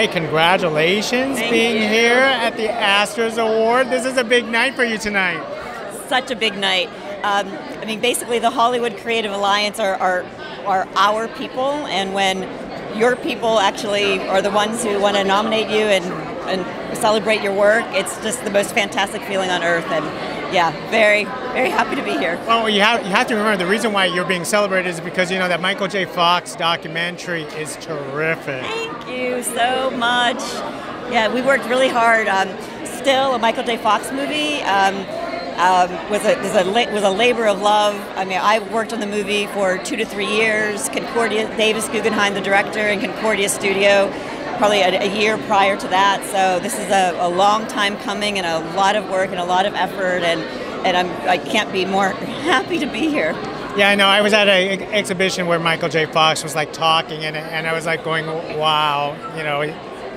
right, congratulations being here at the Astra Award. This is a big night for you tonight. Such a big night. I mean, basically the Hollywood Creative Alliance are our people, and when your people actually are the ones who want to nominate you and celebrate your work, it's just the most fantastic feeling on earth. And yeah, very, very happy to be here. Well, you have to remember the reason why you're being celebrated is because you know that Michael J. Fox documentary is terrific. Thank you so much. Yeah, we worked really hard. Still, a Michael J. Fox movie was a labor of love. I mean, I worked on the movie for 2 to 3 years. Concordia, Davis Guggenheim, the director, and Concordia Studio, probably a year prior to that. So this is a long time coming and a lot of work and a lot of effort, and I can't be more happy to be here. Yeah, I know. I was at an exhibition where Michael J. Fox was like talking, and I was like going, wow, you know,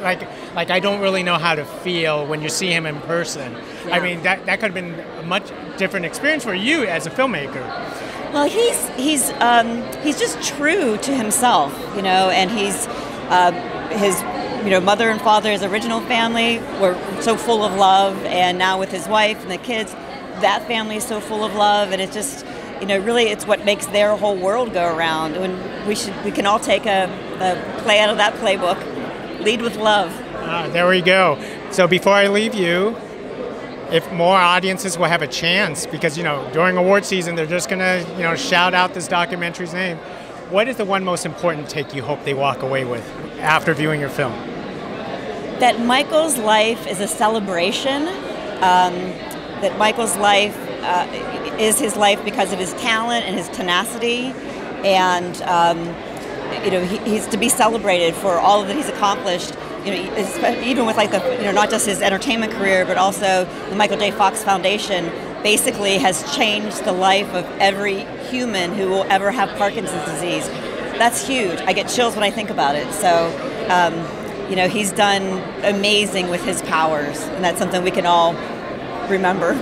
like I don't really know how to feel when you see him in person. Yeah. I mean, that could have been a much different experience for you as a filmmaker. Well, he's just true to himself, you know, and he's his, you know, mother and father, his original family were so full of love, and now with his wife and the kids, that family is so full of love, and it's just, you know, really it's what makes their whole world go around. And we can all take a play out of that playbook. Lead with love. Ah, there we go. So before I leave you, if more audiences will have a chance, because you know during award season they're just gonna, you know, shout out this documentary's name. What is the one most important take you hope they walk away with after viewing your film? That Michael's life is a celebration. That Michael's life is his life because of his talent and his tenacity, and you know, he's to be celebrated for all that he's accomplished. You know, even with like the, you know, not just his entertainment career, but also the Michael J. Fox Foundation basically has changed the life of every human who will ever have Parkinson's disease. That's huge. I get chills when I think about it. So, you know, he's done amazing with his powers, and that's something we can all remember.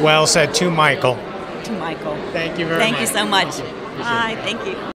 Well said, to Michael. To Michael. Thank you very much. Thank you so much. Bye. Thank you.